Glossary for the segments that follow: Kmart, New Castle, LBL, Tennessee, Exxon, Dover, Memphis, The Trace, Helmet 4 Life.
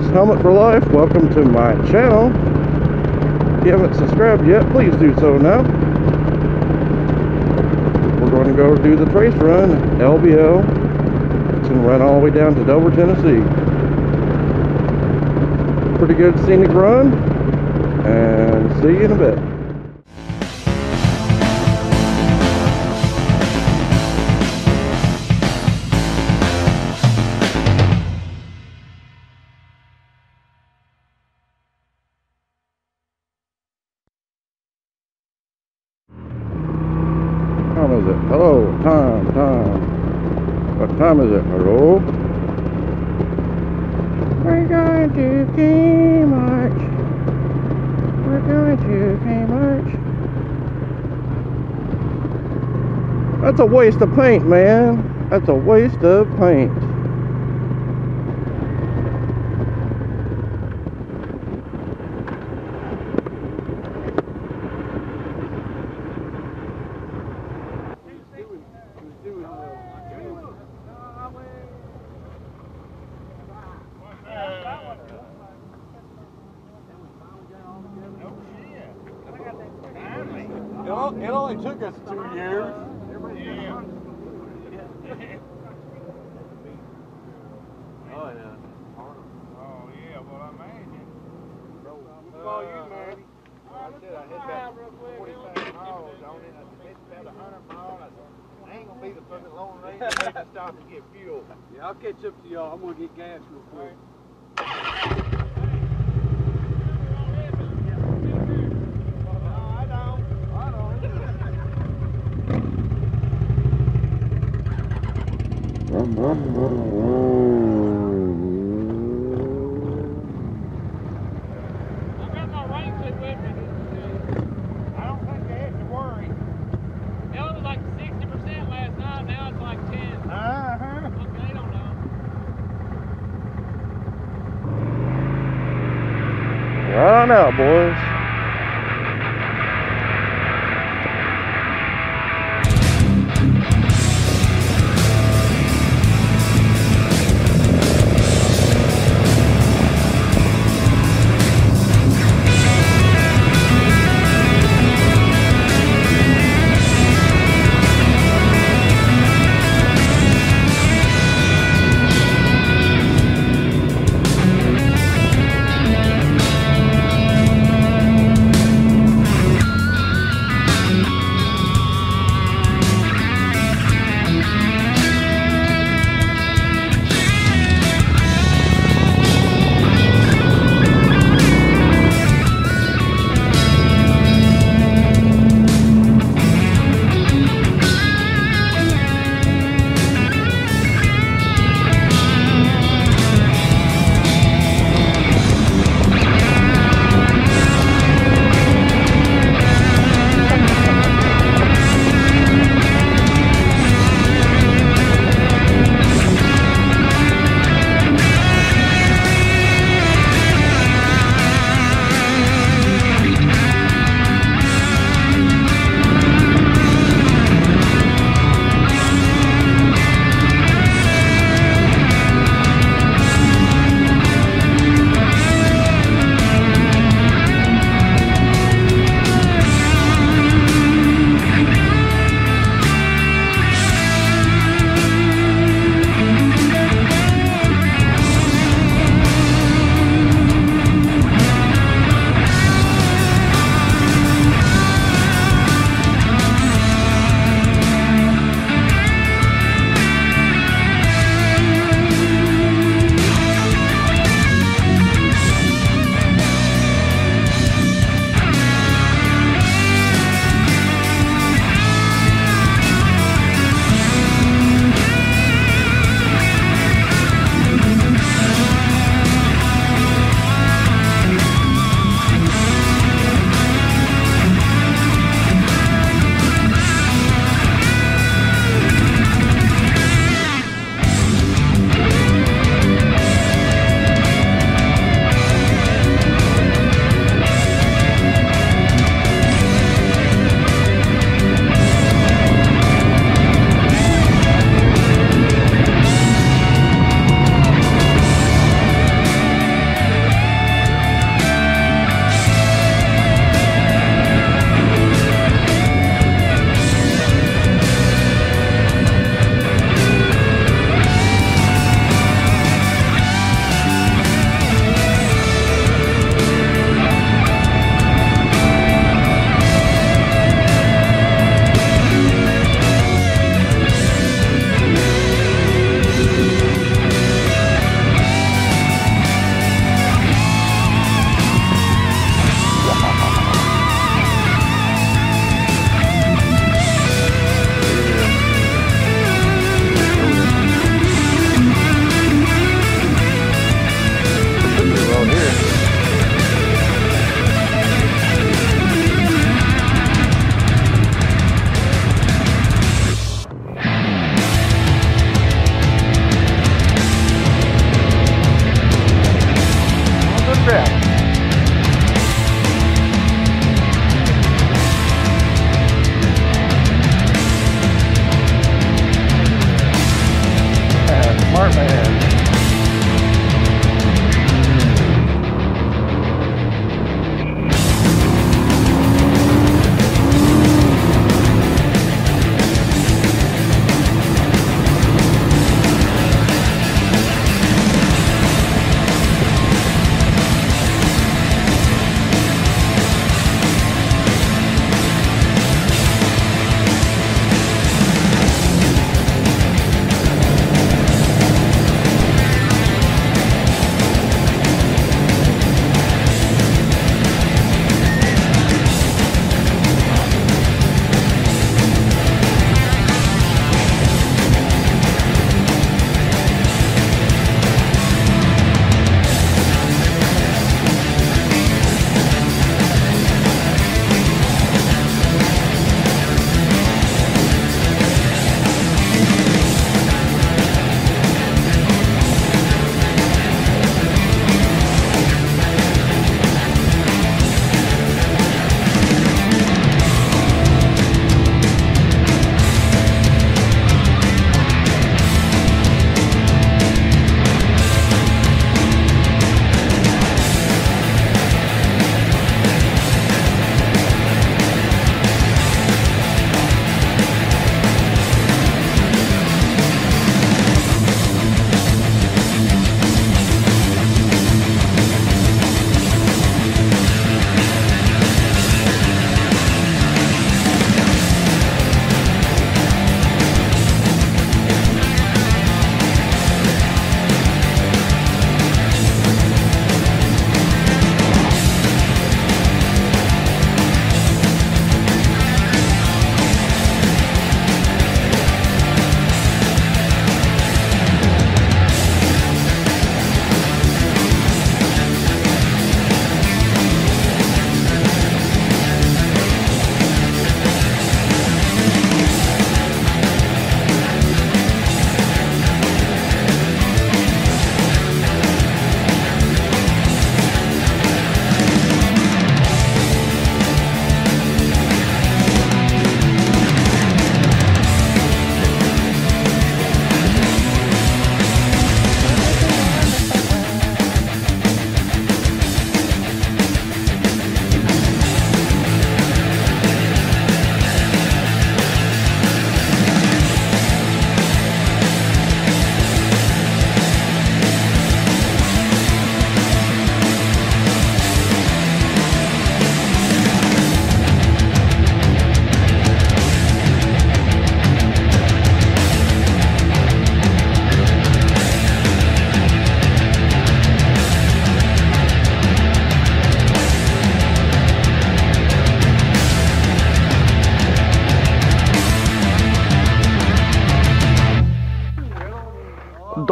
This is Helmet 4 Life. Welcome to my channel. If you haven't subscribed yet, please do so now. We're going to go do the Trace run, LBL. It's going to run all the way down to Dover, Tennessee. Pretty good scenic run, and see you in a bit. What time is it? Hello, time. What time is it? Hello? We're going to Kmart. We're going to Kmart. That's a waste of paint, man. That's a waste of paint. It only took us 2 years. Yeah. Oh, yeah. Oh, yeah, well, I imagine. We'll call you, man. I said I hit about 45 miles on it. I hit about 100 miles. I ain't going to be the fucking long range. I need to stop and get fuel. Yeah, I'll catch up to y'all. I'm going to get gas real quick. I don't know, boys. trip.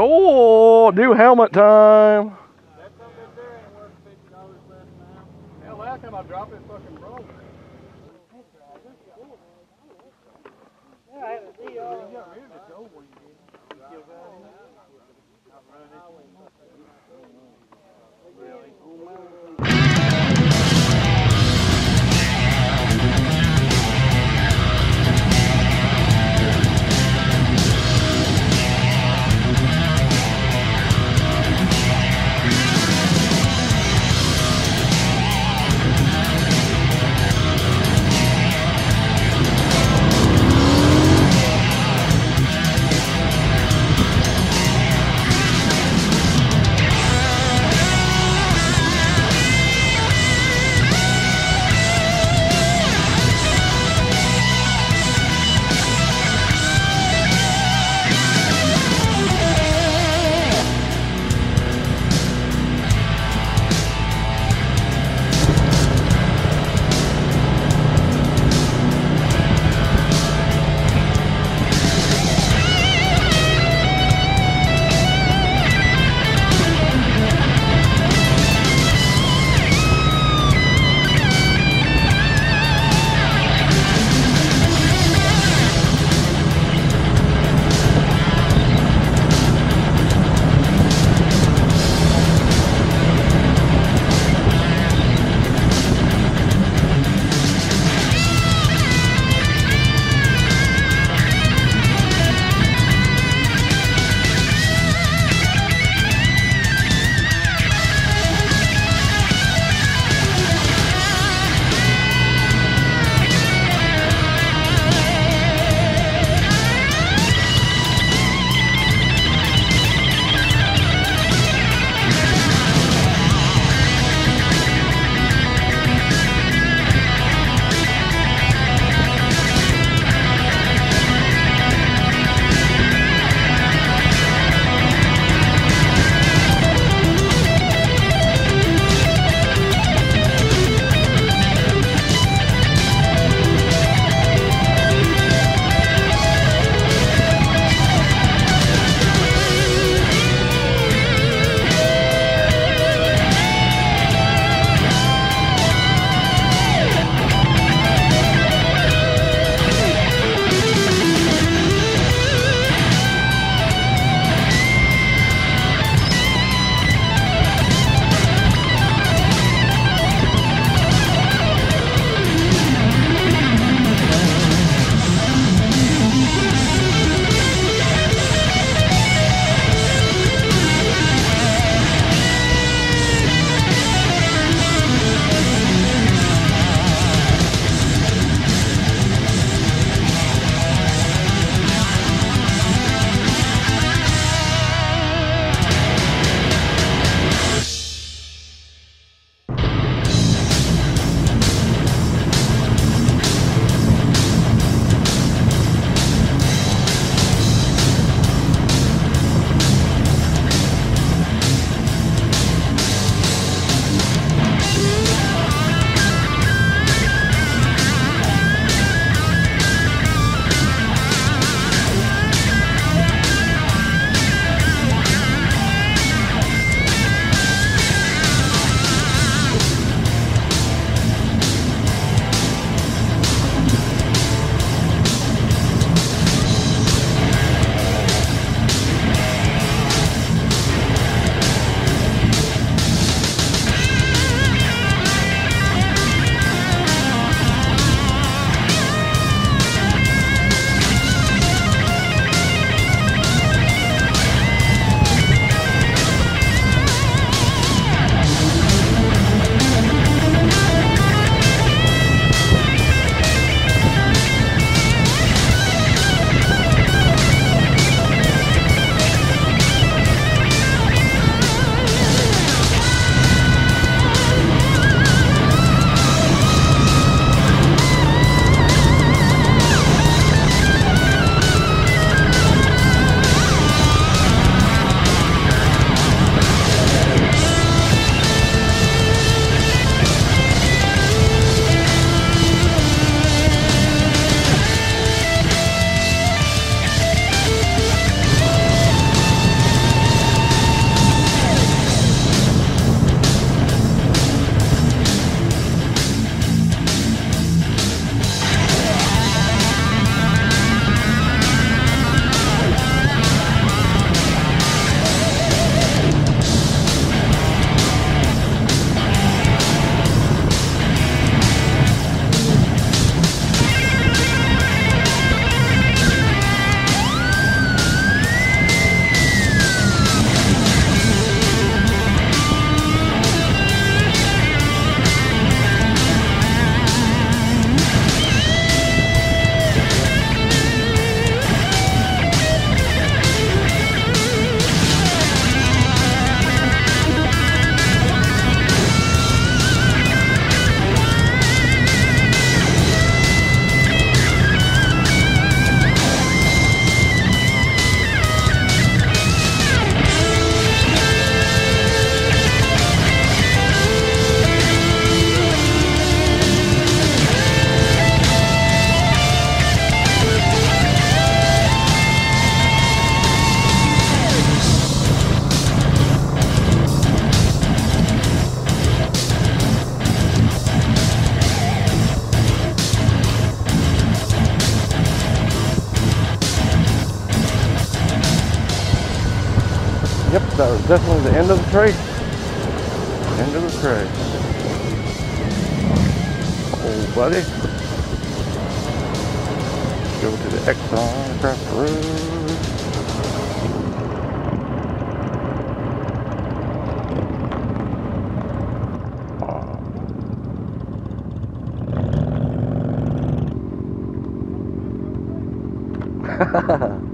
Oh, new helmet time. That thing up there ain't worth $50 less now. Hell, last time I dropped it, fucking broke. Yeah, I had a DR. You got rid of the Dover, you did. You still got it? Not running it. Really? that was definitely the end of the trace. End of the trace. Oh, buddy. Let's go to the Exxon across the road.